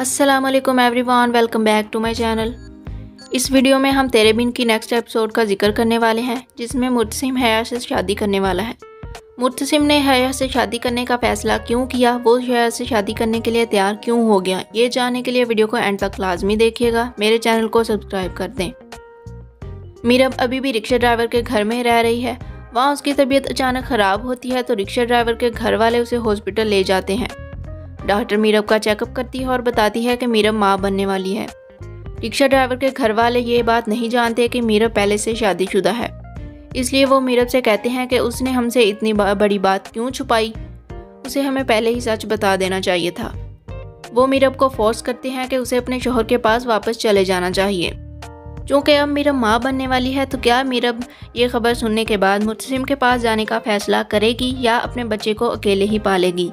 अस्सलाम वालेकुम everyone, welcome back to my channel. इस वीडियो में हम तेरे बिन की नेक्स्ट एपिसोड का जिक्र करने वाले हैं, जिसमें मुर्तसिम हया से शादी करने वाला है। मुर्तसिम ने हया से शादी करने का फ़ैसला क्यों किया, वो हया से शादी करने के लिए तैयार क्यों हो गया, ये जानने के लिए वीडियो को एंड तक लाजमी देखिएगा। मेरे चैनल को सब्सक्राइब कर दें। मीरब अभी भी रिक्शा ड्राइवर के घर में रह रही है। वहाँ उसकी तबीयत अचानक ख़राब होती है तो रिक्शा ड्राइवर के घर वाले उसे हॉस्पिटल ले जाते हैं। डॉक्टर मीरब का चेकअप करती है और बताती है कि मीरब माँ बनने वाली है। रिक्शा ड्राइवर के घर वाले ये बात नहीं जानते कि मीरब पहले से शादीशुदा है, इसलिए वो मीरब से कहते हैं कि उसने हमसे इतनी बड़ी बात क्यों छुपाई, उसे हमें पहले ही सच बता देना चाहिए था। वो मीरब को फोर्स करते हैं कि उसे अपने शोहर के पास वापस चले जाना चाहिए। चूँकि अब मीरब माँ बनने वाली है तो क्या मीरब ये खबर सुनने के बाद मुर्तसिम के पास जाने का फ़ैसला करेगी या अपने बच्चे को अकेले ही पालेगी।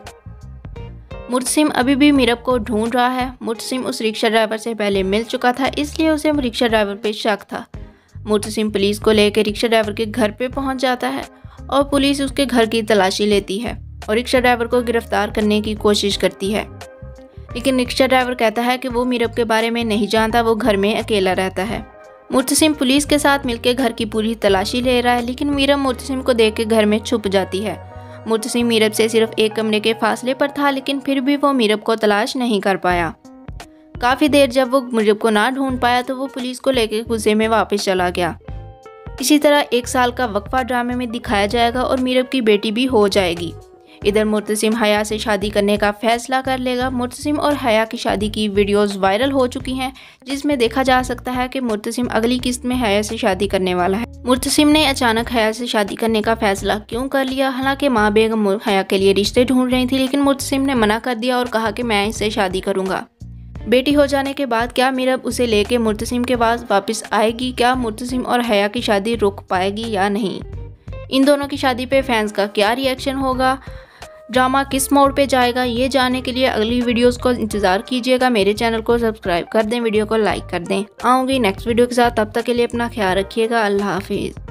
मुर्तसिम अभी भी मीरब को ढूंढ रहा है। मुर्तसिम उस रिक्शा ड्राइवर से पहले मिल चुका था, इसलिए उसे रिक्शा ड्राइवर पे शक था। मुर्तसिम पुलिस को लेकर रिक्शा ड्राइवर के घर पे पहुंच जाता है और पुलिस उसके घर की तलाशी लेती है और रिक्शा ड्राइवर को गिरफ्तार करने की कोशिश करती है, लेकिन रिक्शा ड्राइवर कहता है कि वो मीरब के बारे में नहीं जानता, वो घर में अकेला रहता है। मुर्तसिम पुलिस के साथ मिलकर घर की पूरी तलाशी ले रहा है, लेकिन मीरब मुर्तसिम को देख के घर में छुप जाती है। मुर्तसिम मीरब से सिर्फ एक कमरे के फासले पर था, लेकिन फिर भी वो मीरब को तलाश नहीं कर पाया। काफ़ी देर जब वो मीरब को ना ढूंढ पाया तो वो पुलिस को लेकर गुस्से में वापस चला गया। इसी तरह 1 साल का वक्फा ड्रामे में दिखाया जाएगा और मीरब की बेटी भी हो जाएगी। इधर मुर्तसिम हया से शादी करने का फैसला कर लेगा। मुर्तसिम और हया की शादी की वीडियोस वायरल हो चुकी हैं, जिसमें देखा जा सकता है कि मुर्तसिम अगली किस्त में हया से शादी करने वाला है। मुर्तसिम ने अचानक हया से शादी करने का फैसला क्यों कर लिया? हालांकि माँ बेगम हया के लिए रिश्ते ढूंढ रही थी, लेकिन मुर्तसिम ने मना कर दिया और कहा कि मैं इससे शादी करूँगा। बेटी हो जाने के बाद क्या मीरब उसे लेके मुर्तसिम के पास वापस आएगी? क्या मुर्तसिम और हया की शादी रुक पाएगी या नहीं? इन दोनों की शादी पे फैंस का क्या रिएक्शन होगा? ड्रामा किस मोड़ पे जाएगा? ये जानने के लिए अगली वीडियोस को इंतज़ार कीजिएगा। मेरे चैनल को सब्सक्राइब कर दें, वीडियो को लाइक कर दें। आऊँगी नेक्स्ट वीडियो के साथ, तब तक के लिए अपना ख्याल रखिएगा। अल्लाह हाफिज़।